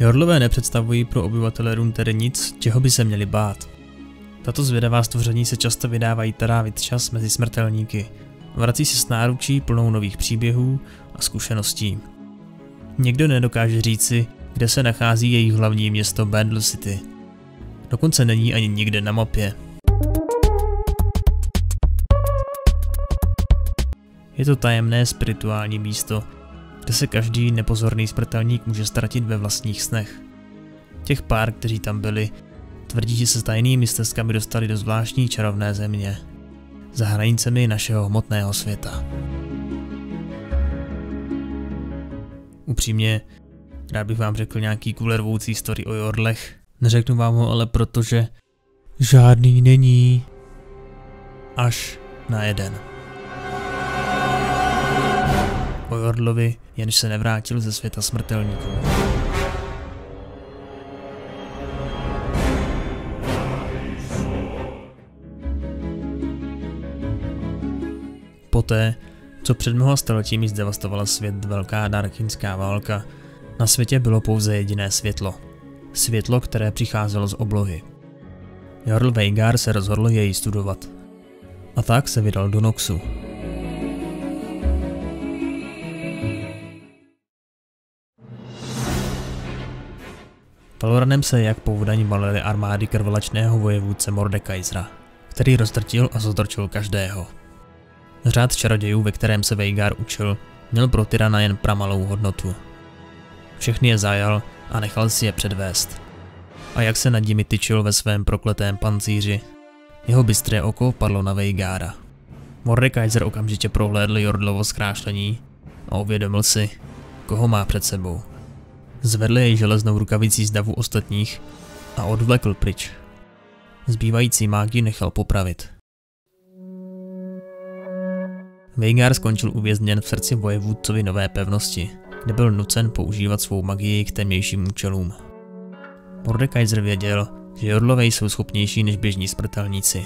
Jordlové nepředstavují pro obyvatele Runeterry nic, čeho by se měli bát. Tato zvědavá stvoření se často vydávají trávit čas mezi smrtelníky. Vrací se s náručí plnou nových příběhů a zkušeností. Někdo nedokáže říci, kde se nachází jejich hlavní město Bandle City. Dokonce není ani nikde na mapě. Je to tajemné spirituální místo, kde se každý nepozorný smrtelník může ztratit ve vlastních snech. Těch pár, kteří tam byli, tvrdí, že se s tajnými stezkami dostali do zvláštní čarovné země, za hranicemi našeho hmotného světa. Upřímně, rád bych vám řekl nějaký kulervoucí story o Jordlech, neřeknu vám ho ale protože žádný není. Až na jeden. O Jordlovi, jenž se nevrátil ze světa smrtelníků. Poté, co před mnoha stoletími zdevastovala svět velká darkinská válka, na světě bylo pouze jediné světlo. Světlo, které přicházelo z oblohy. Jordl Veigar se rozhodl jej studovat. A tak se vydal do Noxu. Valoranem se jak po vodaní balily armády krvelačného vojevůdce Mordekaisera, který roztrtil a zotročil každého. Řád čarodějů, ve kterém se Veigar učil, měl pro tyrana jen pramalou hodnotu. Všechny je zajal a nechal si je předvést. A jak se nad nimi tyčil ve svém prokletém pancíři, jeho bystré oko padlo na Veigara. Mordekaiser okamžitě prohlédl Jordlovo zkrášlení a uvědomil si, koho má před sebou. Zvedl jej železnou rukavicí z davu ostatních a odvlekl pryč. Zbývající mágy nechal popravit. Veigar skončil uvězněn v srdci vojevůdcovi nové pevnosti, kde byl nucen používat svou magii k temnějším účelům. Mordekaiser věděl, že Jordlové jsou schopnější než běžní smrtelníci,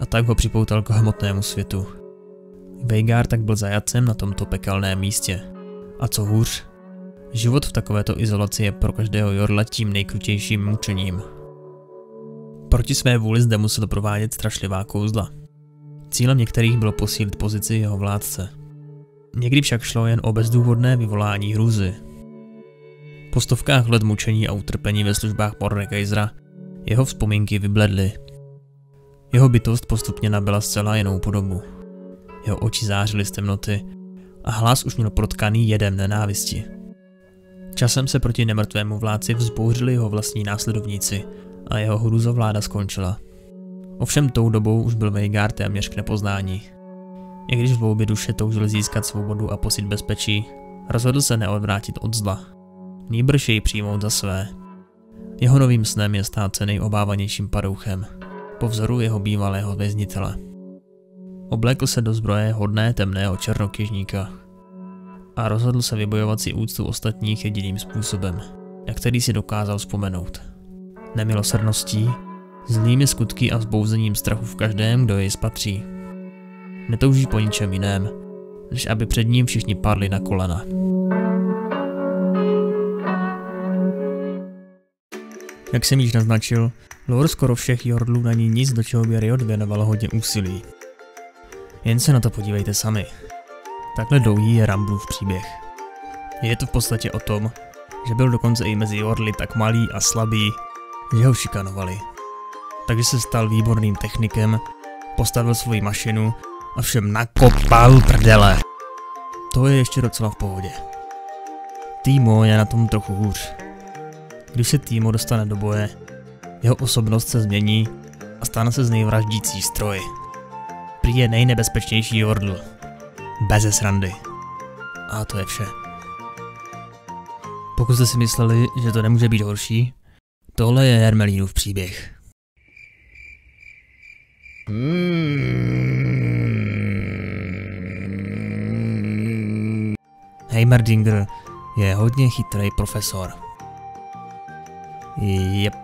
a tak ho připoutal k hmotnému světu. Veigar tak byl zajatcem na tomto pekelném místě. A co hůř, život v takovéto izolaci je pro každého Jordla tím nejkrutějším mučením. Proti své vůli zde musel provádět strašlivá kouzla. Cílem některých bylo posílit pozici jeho vládce. Někdy však šlo jen o bezdůvodné vyvolání hrůzy. Po stovkách let mučení a utrpení ve službách Mordekaisera jeho vzpomínky vybledly. Jeho bytost postupně nabyla zcela jinou podobu. Jeho oči zářily z temnoty a hlas už měl protkaný jedem nenávisti. Časem se proti nemrtvému vládci vzbouřili jeho vlastní následovníci a jeho hrůzovláda skončila. Ovšem tou dobou už byl Veigar téměř k nepoznání. I když v hloubi duše toužil získat svobodu a pocit bezpečí, rozhodl se neodvrátit od zla. Nýbrž jej přijmout za své. Jeho novým snem je stát se nejobávanějším padouchem, po vzoru jeho bývalého věznitele. Oblékl se do zbroje hodné temného černokněžníka a rozhodl se vybojovat si úctu ostatních jediným způsobem, na který si dokázal vzpomenout. Nemilosrdností, zlými skutky a vzbouzením strachu v každém, kdo jej spatří. Netouží po ničem jiném, než aby před ním všichni padli na kolena. Jak jsem již naznačil, lore skoro všech Jordlů není nic, do čeho by Riot věnoval hodně úsilí. Jen se na to podívejte sami. Takhle dlouhý je Rumblův příběh. Je to v podstatě o tom, že byl dokonce i mezi Jordly tak malý a slabý, že ho šikanovali. Takže se stal výborným technikem, postavil svoji mašinu a všem nakopal prdele. To je ještě docela v pohodě. Teemo je na tom trochu hůř. Když se Teemo dostane do boje, jeho osobnost se změní a stane se z nejvraždící stroj. Prý je nejnebezpečnější Jordl. Beze srandy. A to je vše. Pokud jste si mysleli, že to nemůže být horší, tohle je Hermelínův příběh. Heimerdinger je hodně chytrý profesor. Jep.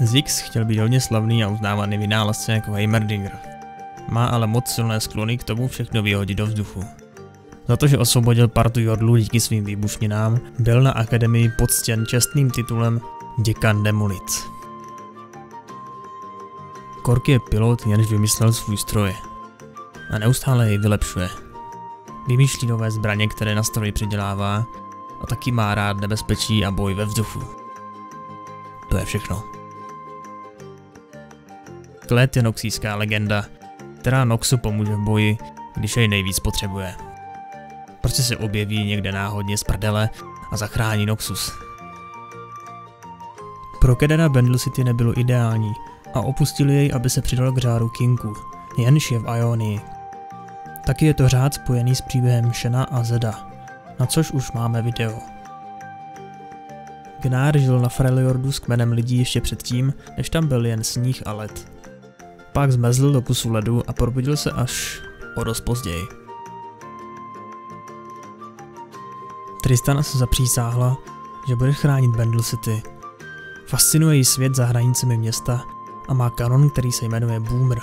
Ziggs chtěl být hodně slavný a uznávaný vynálezce jako Heimerdinger. Má ale moc silné sklony k tomu všechno vyhodit do vzduchu. Za to, že osvobodil partu Yordlu díky svým výbušninám, byl na akademii poctěn čestným titulem děkan demolic. Corki je pilot, jenž vymyslel svůj stroj a neustále jej vylepšuje. Vymýšlí nové zbraně, které na stroj přidělává, a taky má rád nebezpečí a boj ve vzduchu. To je všechno. Kled je noxijská legenda, která Noxu pomůže v boji, když jej nejvíc potřebuje. Prostě se objeví někde náhodně z prdele a zachrání Noxus. Pro Kedera Bandle City nebylo ideální a opustili jej, aby se přidal k řádu Kinku, jenž je v Ionii. Taky je to řád spojený s příběhem Shena a Zeda, na což už máme video. Gnar žil na Freljordu s kmenem lidí ještě předtím, než tam byl jen sníh a led. Pak zmrzl do kusu ledu a probudil se až o dost později. Tristana se zapřísáhla, že bude chránit Bandle City. Fascinuje jí svět za hranicemi města a má kanon, který se jmenuje Boomer.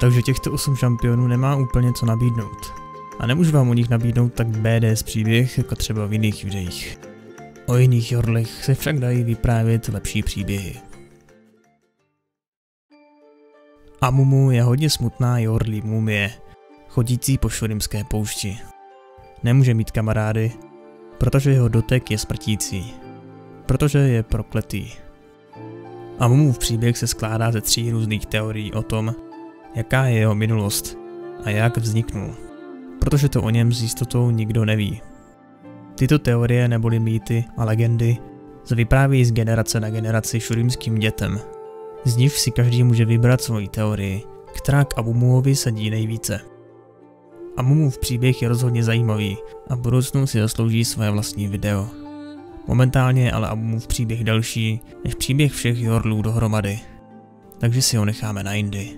Takže těchto 8 šampionů nemá úplně co nabídnout. A nemůžu vám o nich nabídnout tak BDS příběh jako třeba v jiných videích. O jiných Yordlech se však dají vyprávět lepší příběhy. Amumu je hodně smutná Yordlí mumie, chodící po šurimské poušti. Nemůže mít kamarády, protože jeho dotek je smrtící. Protože je prokletý. Amumův příběh se skládá ze 3 různých teorií o tom, jaká je jeho minulost a jak vzniknul. Protože to o něm s jistotou nikdo neví. Tyto teorie neboli mýty a legendy se vyprávějí z generace na generaci šurimským dětem. Z nich si každý může vybrat svoji teorii, která k Amumuovi sedí nejvíce. Amumův příběh je rozhodně zajímavý a v budoucnu si zaslouží své vlastní video. Momentálně je ale Amumův příběh delší než příběh všech Yordlů dohromady, takže si ho necháme na jindy.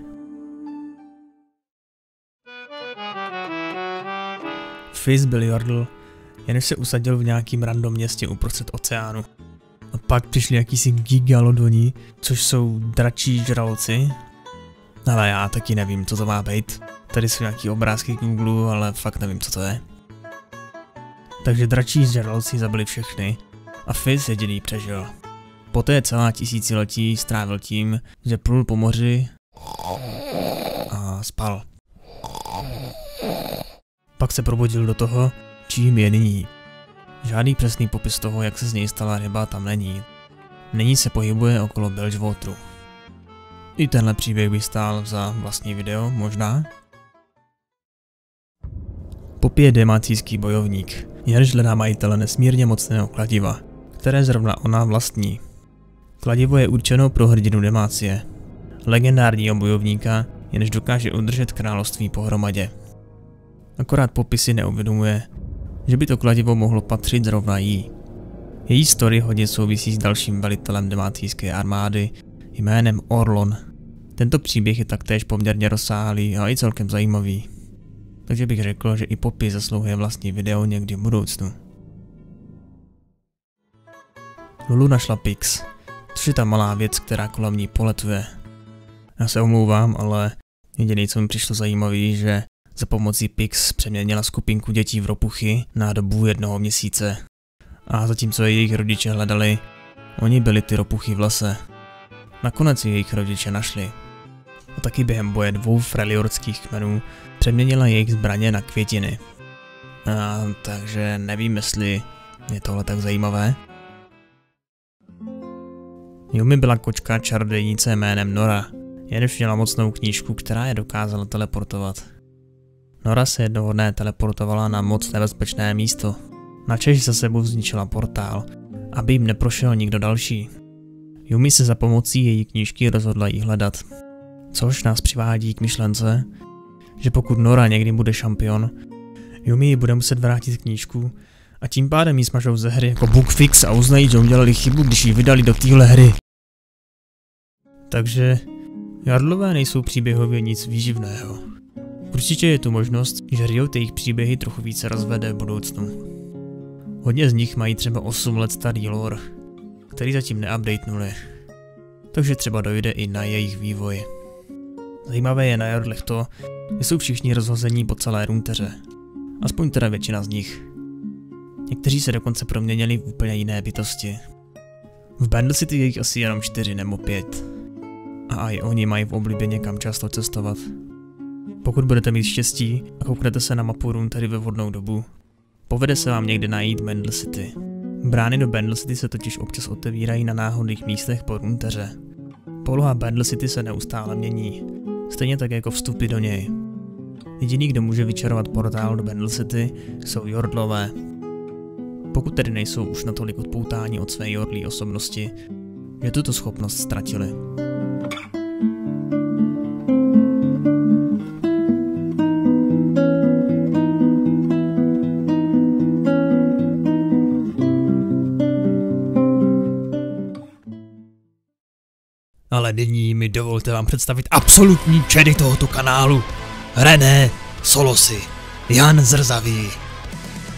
Fizz byl Yordl, jenž se usadil v nějakým random městě uprostřed oceánu. A pak přišli jakýsi gigalodoni, což jsou dračí žraloci. Ale já taky nevím, co to má být. Tady jsou nějaký obrázky k Google, ale fakt nevím, co to je. Takže dračí žraloci zabili všechny a Fizz jediný přežil. Poté celá tisíciletí strávil tím, že plul po moři a spal. Pak se probudil do toho, čím je nyní. Žádný přesný popis toho, jak se z něj stala ryba, tam není. Nyní se pohybuje okolo Belchwateru. I tenhle příběh by stál za vlastní video, možná? Poppy je demácijský bojovník, jenž hledá majitele nesmírně mocného kladiva, které zrovna ona vlastní. Kladivo je určeno pro hrdinu Demácie, legendárního bojovníka, jenž dokáže udržet království pohromadě. Akorát Poppy si neuvědomuje, že by to kladivo mohlo patřit zrovna jí. Její story hodně souvisí s dalším velitelem demácijské armády jménem Orlon. Tento příběh je taktéž poměrně rozsáhlý a i celkem zajímavý. Takže bych řekl, že i Poppy zaslouhuje vlastní video někdy v budoucnu. Lulu našla Pix, což je ta malá věc, která kolem ní poletuje. Já se omlouvám, ale jediné, co mi přišlo zajímavé, že za pomocí Pix přeměnila skupinku dětí v ropuchy na dobu 1 měsíce. A zatímco jejich rodiče hledali, oni byli ty ropuchy v lese. Nakonec jejich rodiče našli. A taky během boje 2 freljordských kmenů přeměnila jejich zbraně na květiny. A takže nevím, jestli je tohle tak zajímavé. Yuumi byla kočka čarodějnice jménem Nora, jenž měla mocnou knížku, která je dokázala teleportovat. Nora se jednoho dne teleportovala na moc nebezpečné místo, načež za sebou zničila portál, aby jim neprošel nikdo další. Yuumi se za pomocí její knížky rozhodla jí hledat, což nás přivádí k myšlence, že pokud Nora někdy bude šampion, Yuumi ji bude muset vrátit knížku a tím pádem jí smažou ze hry jako bugfix a uznají, že udělali chybu, když ji vydali do téhle hry. Takže Yordlové nejsou příběhově nic výživného. Určitě je tu možnost, že Riot jejich příběhy trochu více rozvede v budoucnu. Hodně z nich mají třeba 8 let starý lore, který zatím neupdatenuli. Takže třeba dojde i na jejich vývoj. Zajímavé je na Yordlech to, Jsou všichni rozhození po celé Runeterře. Aspoň teda většina z nich. Někteří se dokonce proměnili v úplně jiné bytosti. V Bandle City je jich asi jenom 4 nebo 5. A i oni mají v oblibě někam často cestovat. Pokud budete mít štěstí a kouknete se na mapu Runeterry ve vhodnou dobu, povede se vám někde najít Bandle City. Brány do Bandle City se totiž občas otevírají na náhodných místech po Runeterře. Poloha Bandle City se neustále mění, stejně tak jako vstupy do něj. Jediný, kdo může vyčarovat portál do Bandle City, jsou Yordlové. Pokud tedy nejsou už natolik odpoutáni od své Yordlí osobnosti, že tuto schopnost ztratili. Ale nyní mi dovolte vám představit absolutní čedy tohoto kanálu. René Solosy, Jan Zrzavý,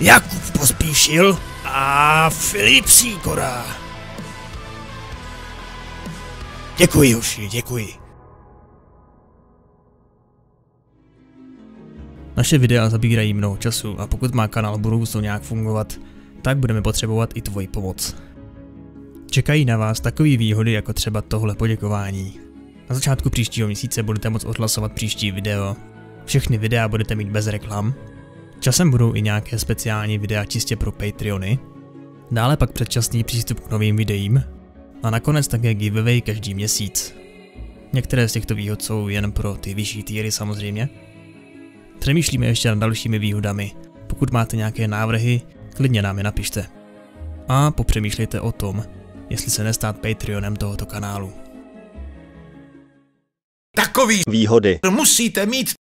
Jakub Pospíšil a Filip Sýkora. Děkuji, hoši, děkuji. Naše videa zabírají mnoho času a pokud má kanál v budoucnu nějak fungovat, tak budeme potřebovat i tvoji pomoc. Čekají na vás takové výhody jako třeba tohle poděkování. Na začátku příštího měsíce budete moct odhlasovat příští video. Všechny videa budete mít bez reklam. Časem budou i nějaké speciální videa čistě pro Patreony. Dále pak předčasný přístup k novým videím. A nakonec také giveaway každý měsíc. Některé z těchto výhod jsou jen pro ty vyšší týry samozřejmě. Přemýšlíme ještě nad dalšími výhodami. Pokud máte nějaké návrhy, klidně nám je napište. A popřemýšlejte o tom, jestli se nestát Patreonem tohoto kanálu. Takový výhody musíte mít.